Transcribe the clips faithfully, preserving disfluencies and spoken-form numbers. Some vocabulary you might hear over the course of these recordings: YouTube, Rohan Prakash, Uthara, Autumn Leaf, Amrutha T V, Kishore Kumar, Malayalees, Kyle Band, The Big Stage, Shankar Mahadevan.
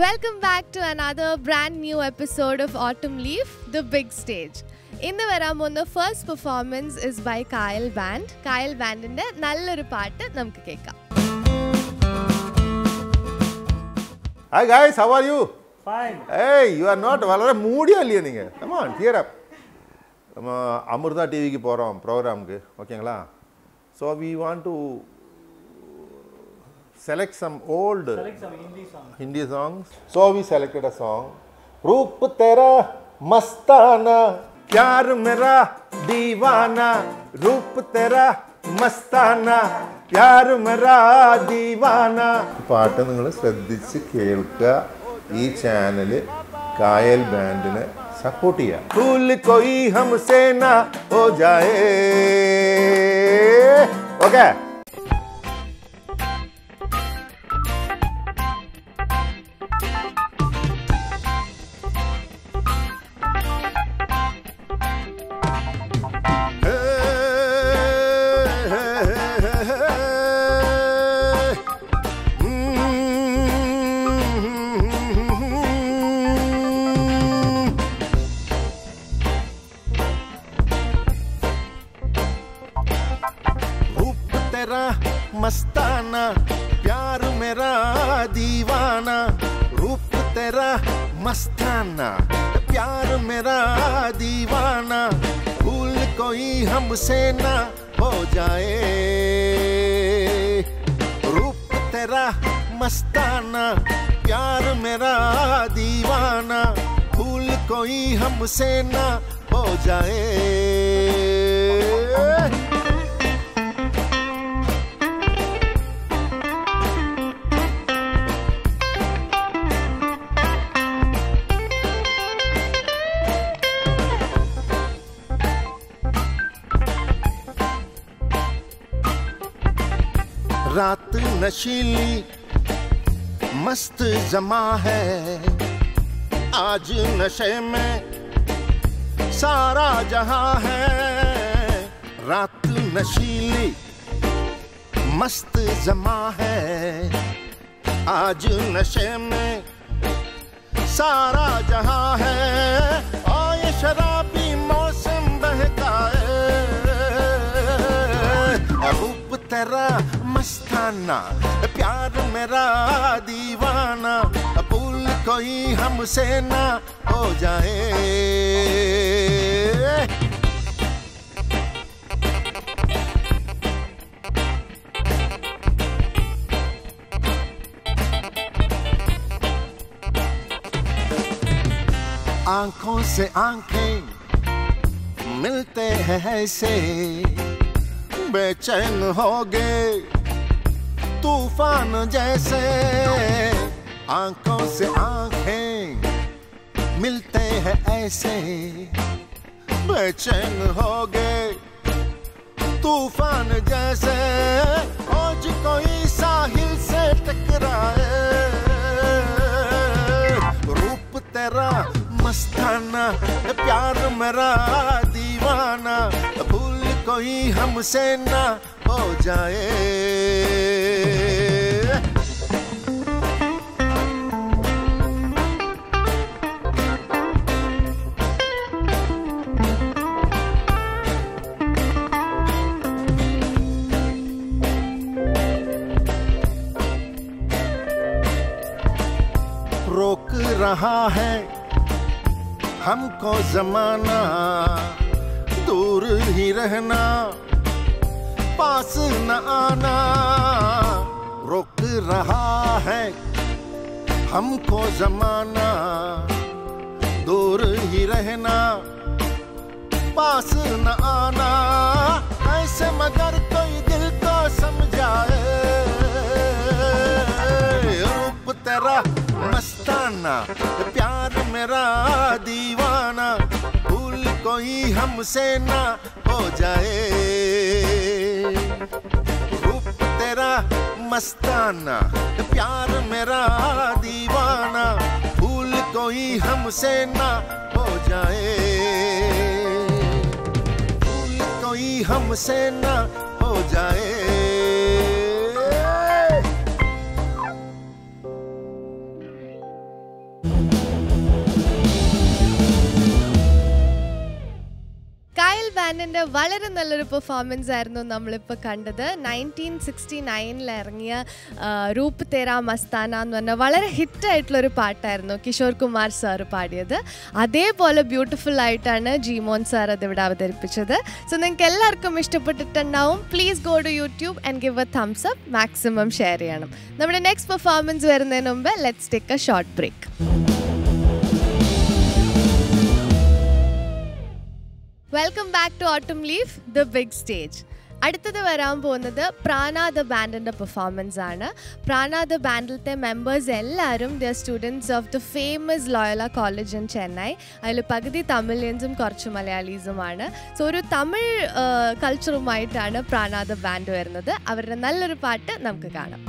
Welcome back to another brand new episode of Autumn Leaf, The Big Stage. In the Veramon's first performance is by Kyle Band. Kyle Band in the Nalluru Paattu Namukku Kekka. Hi guys, how are you? Fine. Hey, you are not very moody alliya neenga. Come on, cheer up. Nama Amrutha T V ku porom program ku, okayla. So we want to select some old select some Hindi songs. Hindi songs. So we selected a song. Roop tera mastana, pyar mera divana. Roop tera mastana, pyar mera divana. Paattu ningal shradhichu kelka. Ee channel Kyle Band ne support kiya. Bhool koi humse na ho jaye. Okay. मस्ताना प्यार मेरा दीवाना रूप तेरा मस्ताना प्यार मेरा दीवाना भूल कोई हमसे ना हो जाए रूप तेरा मस्ताना प्यार मेरा दीवाना भूल कोई हमसे ना हो जाए रात नशीली मस्त जमा है आज नशे में सारा जहां है रात नशीली मस्त जमा है आज नशे में सारा जहां है आए शराबी मौसम बहकाए तेरा मस्ताना प्यार मेरा दीवाना भूल कोई हमसे ना हो जाए आंखों से आंखें मिलते हैं ऐसे बेचैन हो गए तूफान जैसे आंखों से आंखें मिलते हैं ऐसे बेचैन हो गए तूफान जैसे आज कोई साहिल से टकराए रूप तेरा मस्ताना तुम्हारा दीवाना भूल कोई हमसे ना हो जाए। रोक रहा है हमको जमाना दूर ही रहना पास न आना। रोक रहा है हमको जमाना दूर ही रहना पास न आना। ऐसे मगर कोई दिल को समझाए रूप तेरा मस्ताना प्यार मेरा दीवाना भूल कोई हमसे ना हो जाए। रूप तेरा मस्ताना प्यार मेरा दीवाना भूल कोई हमसे ना हो जाए। भूल कोई हमसे ना हो जाए। Kyle Band in the very nice performance we kandad nineteen sixty-nine la irangiya Roop Tera Mastana enna very hit aayittulla oru paattu irunnu Kishore Kumar sir paadiyathu adhe pole beautiful aayitana Jimon sir adu vidaavadharipichathu. So ninge ellarkum ishtapettittundavum, please go to YouTube and give a thumbs up, maximum share cheyanam. Nammade next performance varunadhinu munbe let's take a short break. Welcome back to Autumn Leaf, The Big Stage. അടുത്തത് വരാൻ പോകുന്നത് പ്രാണ the ബാൻഡിൻ്റെ performance ആണ്. Prana the ബാൻഡിലത്തെ members എല്ലാവരും the students of the famous Loyola college in Chennai. അതിൽ പകുതി തമിഴിയൻസും കുറച്ച് മലയാളീസുമാണ്. So ഒരു തമിഴ് കൾച്ചറുമായിട്ടാണ് പ്രാണ ദ ബാൻഡ് വരുന്നത്. അവരുടെ നല്ലൊരു പാട്ട് നമുക്ക് കാണാം.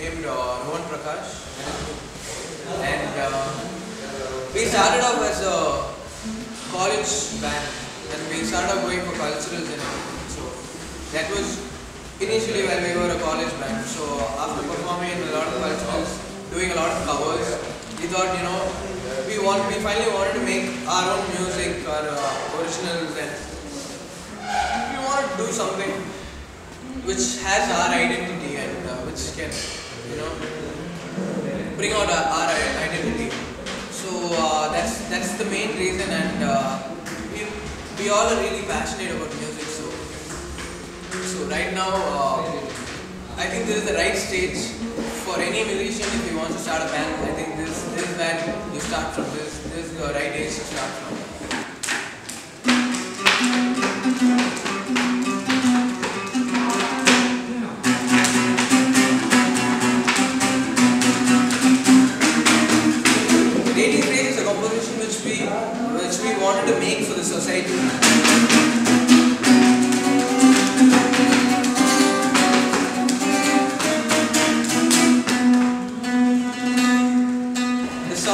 Named uh, Rohan Prakash, and uh, we started off as a college band and we started off going for culturals and everything. So that was initially when we were a college band. So after performing in a lot of culturals, doing a lot of covers, we thought, you know, we want, we finally wanted to make our own music, our uh, originals, and we wanted to do something which has our identity and uh, which can, you know, bring out our, our identity. So uh, that's that's the main reason, and uh, we we all are really passionate about music. So so right now, uh, I think this is the right stage for any musician if he wants to start a band. I think this this band you start from this this is the right age to start from. Wanted to make for the society. The song contains a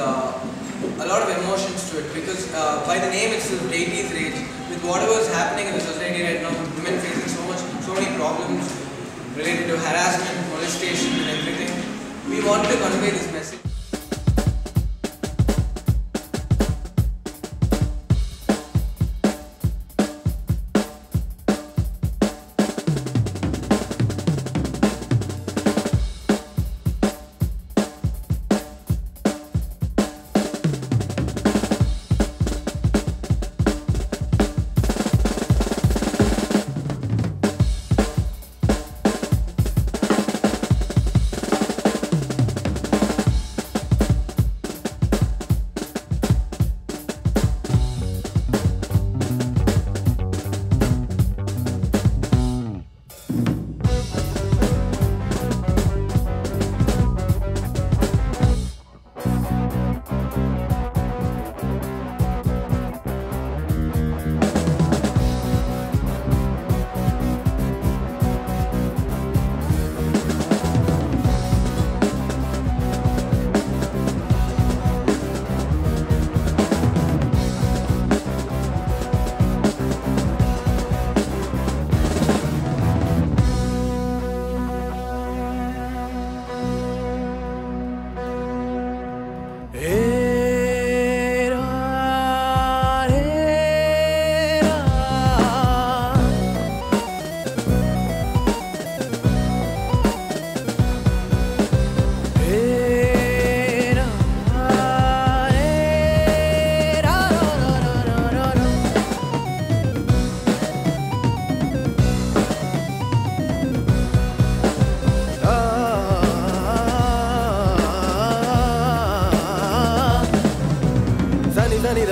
lot, a lot of emotions to it because uh, by the name itself, ladies' rage. With whatever is happening in the society right now, women facing so much, so many problems related to harassment, molestation, and everything. We wanted to convey this message.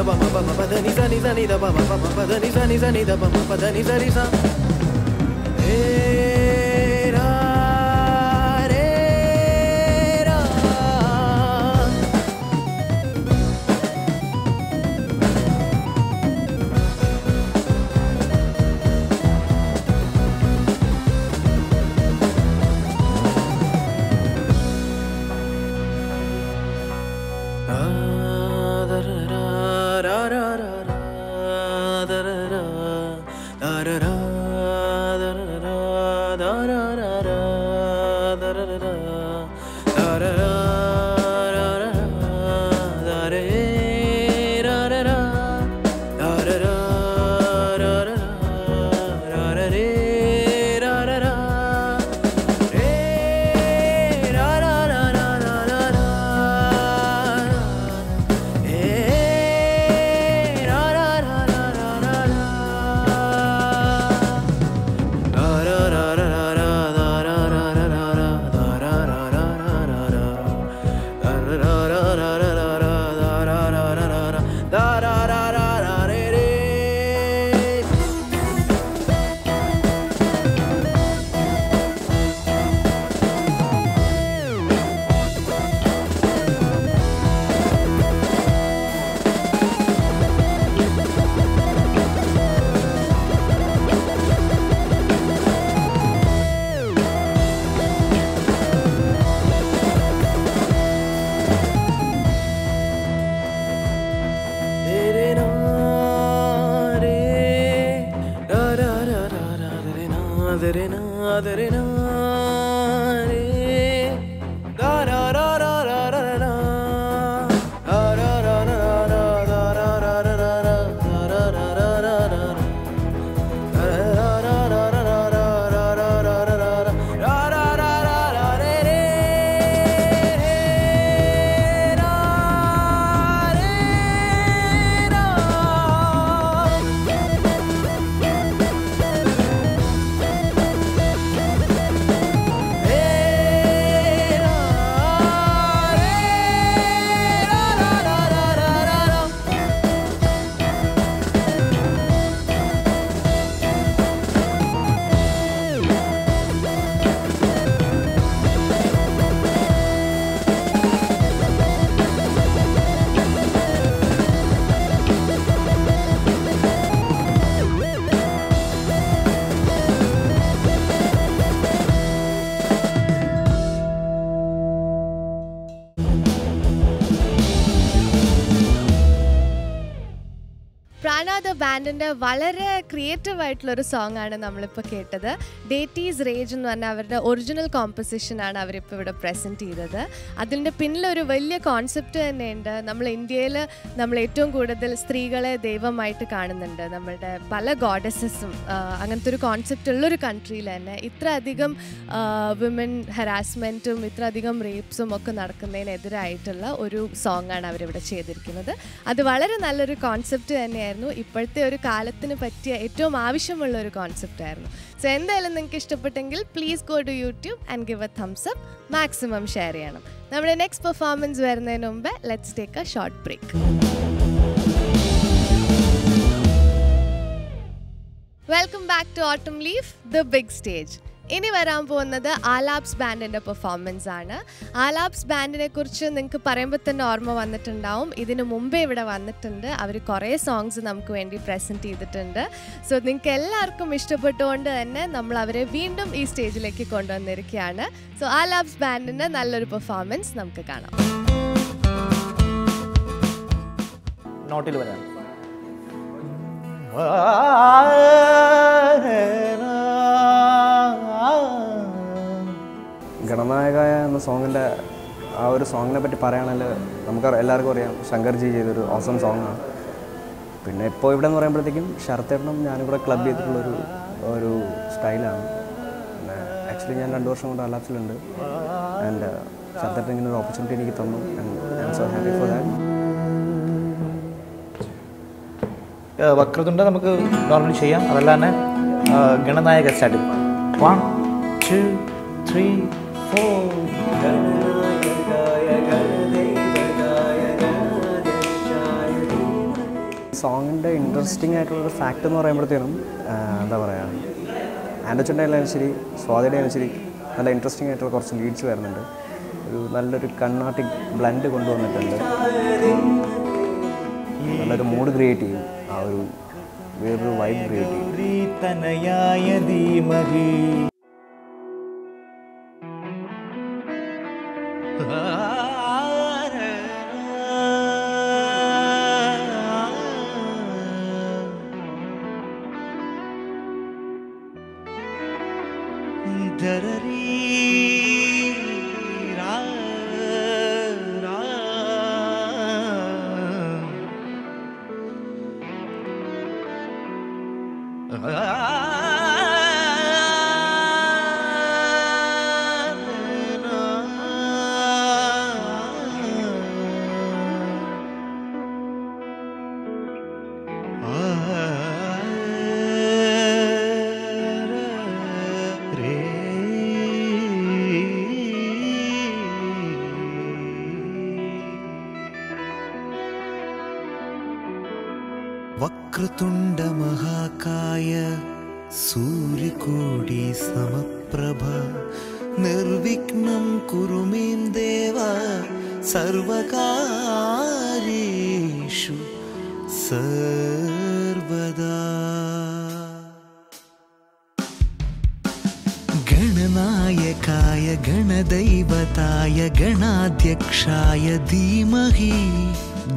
da ba ma ba ma da ni da ni da ni da ba ma ba ma da ni da ni da ni da ba ma da ni da ni sa. Re ra re ra. The band and a very creative song and a Deities Rage and original composition and present either. Adinda Pinla a concept and end India, Namletum Gudadil, Strigala, Deva Might Kananda, Namada, Pala goddesses, Angantur concept, Lur country lana, Itra Digam women harassment, Mitra Digam rapes, Mokanarkan, Edra Itala, Uru song and Avriva Chedirkinada. At the Valar and Alur concept and Erno. Perthe or Kalathan Patia, Eto Mavishamulor concept. So, end the Ellen and Kishtapatangle, please go to YouTube and give a thumbs up, maximum share. Now, the next performance, let's take a short break. Welcome back to Autumn Leaf, The Big Stage. This is the Alap's Band performance. Alap's Band is a normal performance. This is Mumbai songs present. So, if you have a we stage. So, Alap's Band is a good performance. Not Ganamaya and song our song about Paranal, Namkar Elargoria, Shankarji, the awesome song. Pinnet Poetan or Embrathim, Sharthanam, Yanaka Club or Style. Actually, I endorse on the lap cylinder and Sharthan an opportunity to get and I'm so happy for that. Vakratunda Namaku, normally Shayam, Alana, Ganamaya gets started. One, two, three. Oh, Ganaya, Ganaya, Ganaya, Ganaya, Ganaya, Ganaya, song is interesting fact. interesting Vakrutunda Mahakaya Surikodi Samaprabha Nirvignam Kurumim Deva Sarvakarishu Sarvada Gananayakaya Ganadaivataya Ganadhyakshaya Dhimahi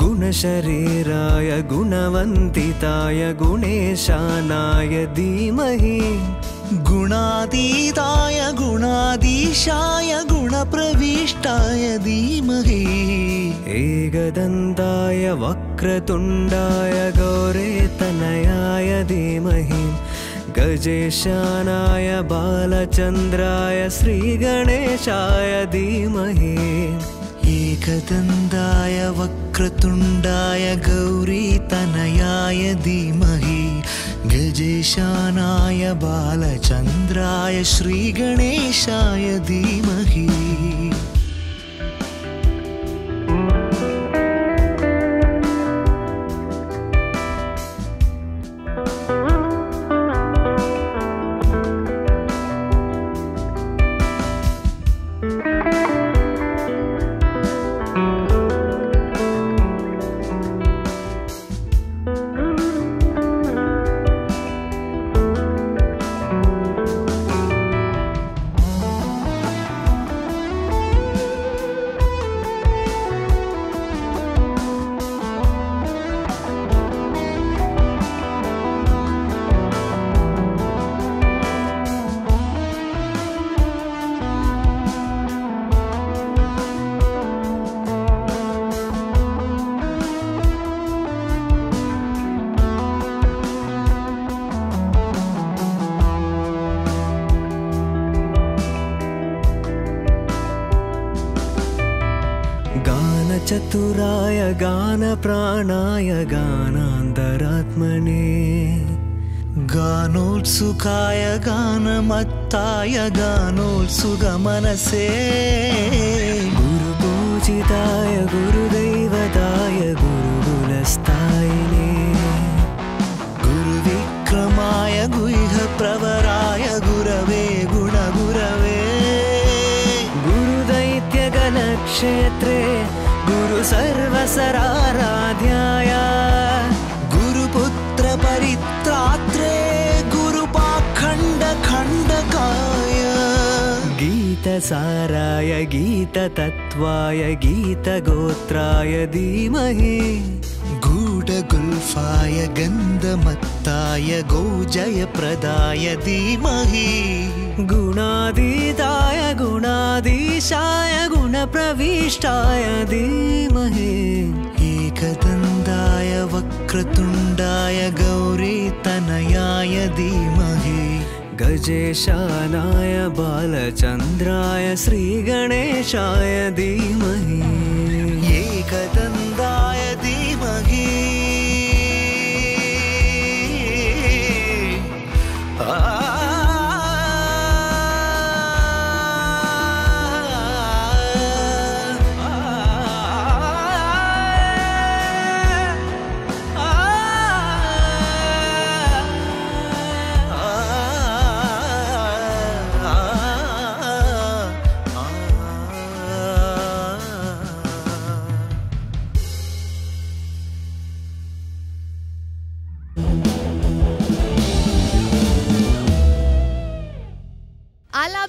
Gunashariraya Gunavantitaya Guneshanaya Dhimahi Gunaditaya Gunadishaya Gunapravishtaya Dhimahi Egadantaya Vakratundaya Gauretanayaya Dhimahi Gajeshanaya Balachandraya Sri Ganeshaya Dhimahi Ekadandaya Vakratundaya Gauri Tanayaya Dhimahi Gajeshanaya Balachandraya Shri Ganeshaya Dhimahi Chaturaya Gana Pranaya Ganandaratmane Ganotsukaya Ganamattaya Ganotsugamanase Guru Pujitaya Guru Devataya Guru Gulastayine Guru Vikramaya Guha Pravaraya Gurave Guna Gurave Guru Daitya Ganakshetre Guru Sarva Sararadhyaya Guru Putra Paritratre Guru Pakhanda Khandakaya Gita Saraya Gita Tattvaya Gita Gotraya Dhimahi Guda Gulfaya Gandhamattaya Gojaya Pradaya Dhimahi Gunaditaya Gunadishaya Gunapravishtaya Dhimahi Ekadandaya Vakratundaya Gauritanayaya Dhimahi Gajeshanaya Balachandraya Sri Ganeshaya Dhimahi Ekadandaya Dhimahi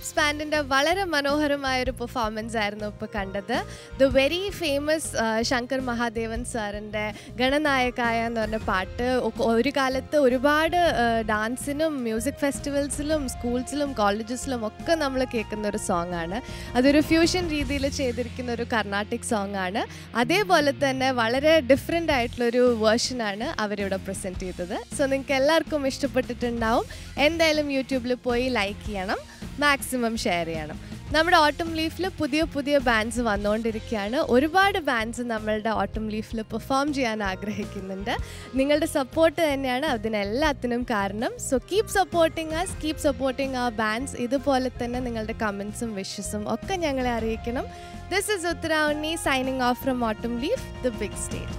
Philips Band in a very beautiful performance. The very famous uh, Shankar Mahadevan sir and Gananayakaya and a part. Orikalat, dance in music festivals, schools, colleges, a song. That's a fusion of Carnatic song. That's a different version of present. So, you can see all YouTube, like maximum share. നമ്മുടെ autumn leaf ല പുതിയ പുതിയ bands വന്നുകൊണ്ടിരിക്കുകയാണ് ഒരുപാട് bands നമ്മളുടെ autumn leaf ല perform ചെയ്യാൻ ആഗ്രഹിക്കുന്നുണ്ട് നിങ്ങളുടെ സപ്പോർട്ട് തന്നെയാണ് അതിനെല്ലാത്തിനും കാരണം so keep supporting us keep supporting our bands ഇതുപോലെ തന്നെ നിങ്ങളുടെ കമന്റ്സും വിഷസും ഒക്കെ ഞങ്ങളെ അറിയിക്കണം this is Uthara signing off from autumn leaf the big stage